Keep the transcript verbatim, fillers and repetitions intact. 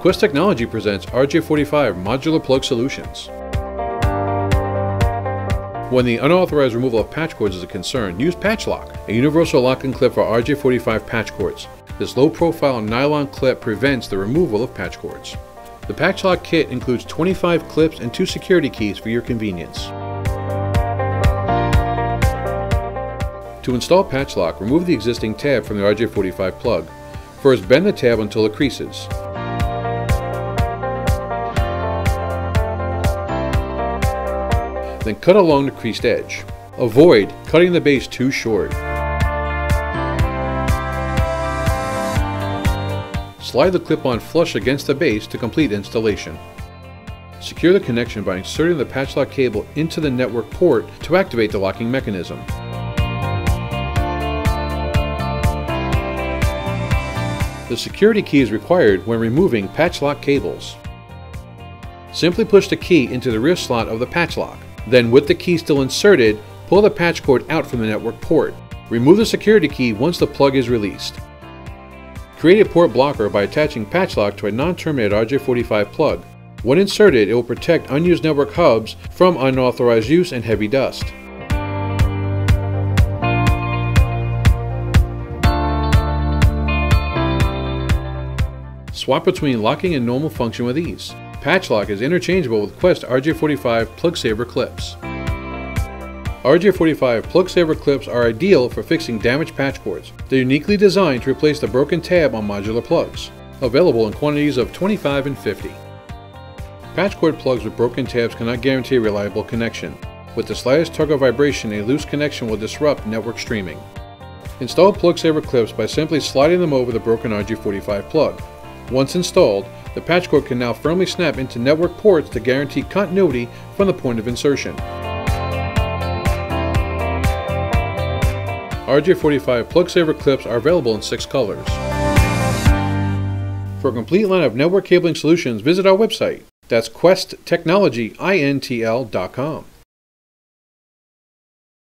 Quest Technology presents R J forty-five Modular Plug Solutions. When the unauthorized removal of patch cords is a concern, use PatchLoc, a universal lock and clip for R J forty-five patch cords. This low-profile nylon clip prevents the removal of patch cords. The PatchLoc kit includes twenty-five clips and two security keys for your convenience. To install PatchLoc, remove the existing tab from the R J forty-five plug. First, bend the tab until it creases. Then cut along the creased edge. Avoid cutting the base too short. Slide the clip on flush against the base to complete installation. Secure the connection by inserting the PatchLoc cable into the network port to activate the locking mechanism. The security key is required when removing PatchLoc cables. Simply push the key into the rear slot of the PatchLoc. Then, with the key still inserted, pull the patch cord out from the network port. Remove the security key once the plug is released. Create a port blocker by attaching PatchLoc to a non-terminated R J forty-five plug. When inserted, it will protect unused network hubs from unauthorized use and heavy dust. Swap between locking and normal function with ease. PatchLoc is interchangeable with Quest R J forty-five Plug Saver Clips. R J forty-five Plug Saver Clips are ideal for fixing damaged patch cords. They're uniquely designed to replace the broken tab on modular plugs. Available in quantities of twenty-five and fifty. Patch cord plugs with broken tabs cannot guarantee a reliable connection. With the slightest tug or vibration, a loose connection will disrupt network streaming. Install Plug Saver Clips by simply sliding them over the broken R J forty-five plug. Once installed, the patch cord can now firmly snap into network ports to guarantee continuity from the point of insertion. R J forty-five Plug Saver Clips are available in six colors. For a complete line of network cabling solutions, visit our website. That's quest technology intl dot com.